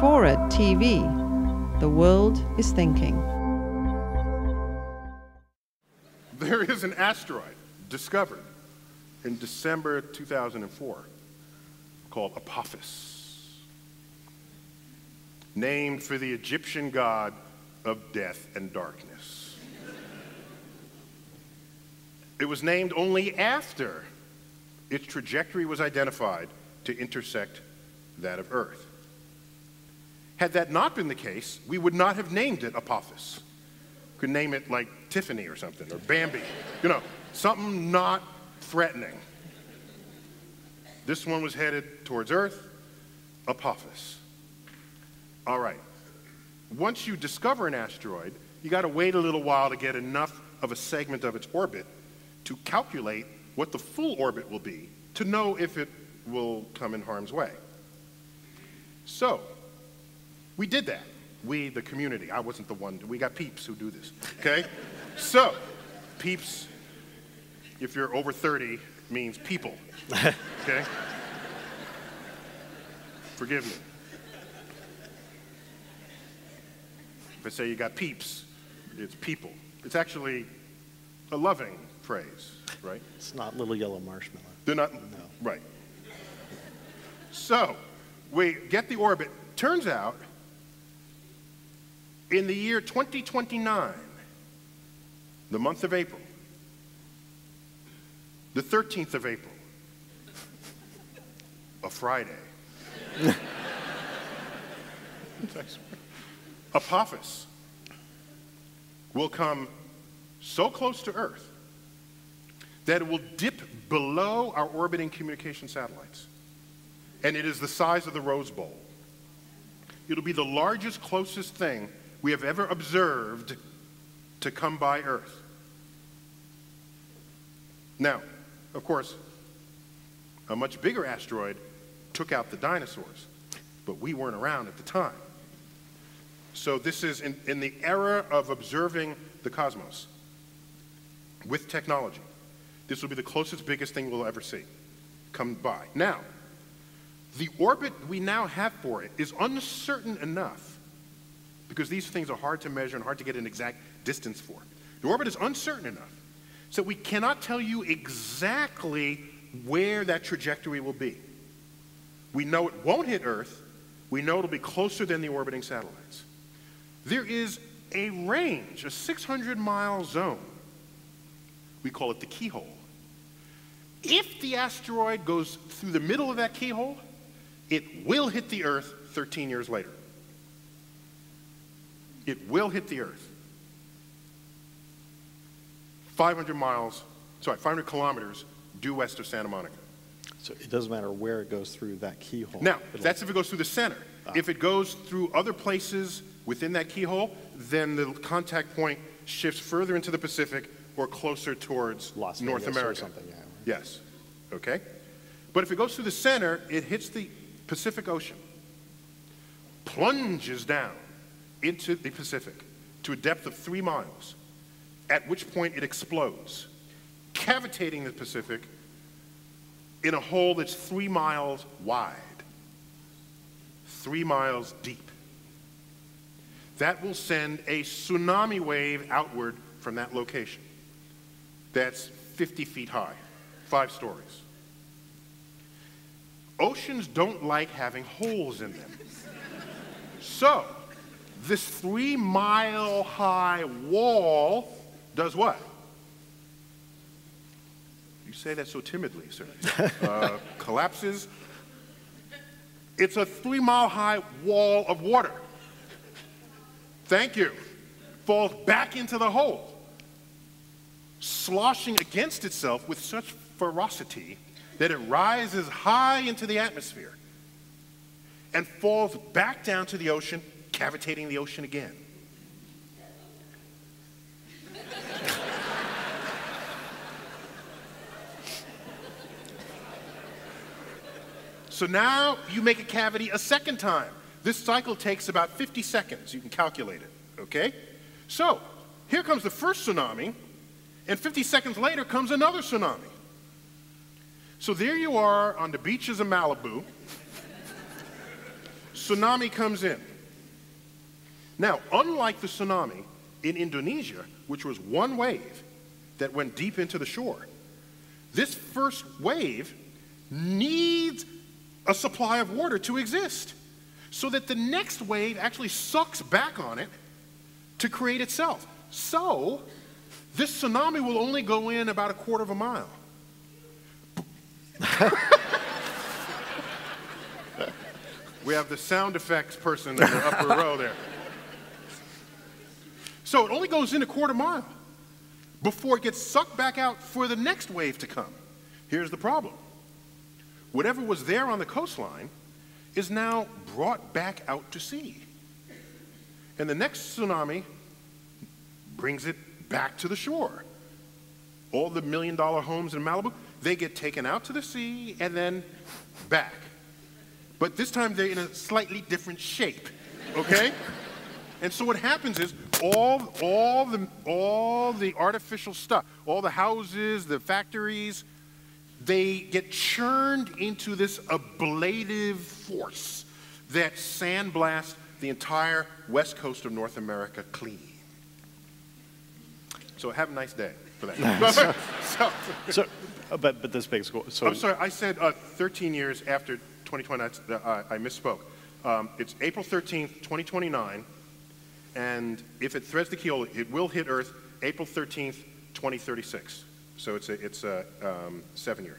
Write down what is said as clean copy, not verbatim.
Forward TV. The world is thinking. There is an asteroid discovered in December 2004 called Apophis, named for the Egyptian god of death and darkness. It was named only after its trajectory was identified to intersect that of Earth. Had that not been the case, we would not have named it Apophis. Could name it like Tiffany or something, or Bambi, you know, something not threatening. This one was headed towards Earth, Apophis. All right, once you discover an asteroid, you gotta wait a little while to get enough of a segment of its orbit to calculate what the full orbit will be to know if it will come in harm's way. So, we did that. We, the community. I wasn't the one. We got peeps who do this, okay? So, peeps, if you're over 30, means people, okay? Forgive me. If I say you got peeps, it's people. It's actually a loving phrase, right? It's not little yellow marshmallow. They're not, no. Right. So, we get the orbit. Turns out, in the year 2029, the month of April, the 13th of April, a Friday, Apophis will come so close to Earth that it will dip below our orbiting communication satellites. And it is the size of the Rose Bowl. It'll be the largest, closest thing we have ever observed to come by Earth. Now, of course, a much bigger asteroid took out the dinosaurs, but we weren't around at the time. So this is in the era of observing the cosmos with technology. This will be the closest, biggest thing we'll ever see come by. Now, the orbit we now have for it is uncertain enough, because these things are hard to measure and hard to get an exact distance for. The orbit is uncertain enough, so we cannot tell you exactly where that trajectory will be. We know it won't hit Earth. We know it'll be closer than the orbiting satellites. There is a range, a 600-mile zone. We call it the keyhole. If the asteroid goes through the middle of that keyhole, it will hit the Earth 13 years later. It will hit the Earth. 500 kilometers due west of Santa Monica. So it doesn't matter where it goes through that keyhole. Now, that's if it goes through the center. If it goes through other places within that keyhole, then the contact point shifts further into the Pacific or closer towards North America. Or something, yeah. Yes, okay. But if it goes through the center, it hits the Pacific Ocean, plunges down into the Pacific to a depth of 3 miles, at which point it explodes, cavitating the Pacific in a hole that's 3 miles wide, 3 miles deep. That will send a tsunami wave outward from that location. That's 50 feet high, 5 stories. Oceans don't like having holes in them. So, this 3-mile-high wall does what? You say that so timidly, sir. Collapses. It's a 3-mile-high wall of water. Thank you. Falls back into the hole, sloshing against itself with such ferocity that it rises high into the atmosphere and falls back down to the ocean, cavitating the ocean again. So now you make a cavity a second time. This cycle takes about 50 seconds. You can calculate it, okay? So here comes the first tsunami, and 50 seconds later comes another tsunami. So there you are on the beaches of Malibu, tsunami comes in. Now, unlike the tsunami in Indonesia, which was one wave that went deep into the shore, this first wave needs a supply of water to exist so that the next wave actually sucks back on it to create itself. So this tsunami will only go in about a quarter of a mile. We have the sound effects person in the upper row there. So it only goes in a quarter mile before it gets sucked back out for the next wave to come. Here's the problem. Whatever was there on the coastline is now brought back out to sea. And the next tsunami brings it back to the shore. All the million-dollar homes in Malibu, they get taken out to the sea and then back. But this time they're in a slightly different shape, okay? And so what happens is all the artificial stuff, all the houses, the factories, they get churned into this ablative force that sandblasts the entire west coast of North America clean. So have a nice day for that. Nice. But this begs. So I'm sorry, I said 13 years after 2029. I misspoke. It's April 13th, 2029. And if it threads the keel, it will hit Earth April 13th, 2036. So it's a 7 year.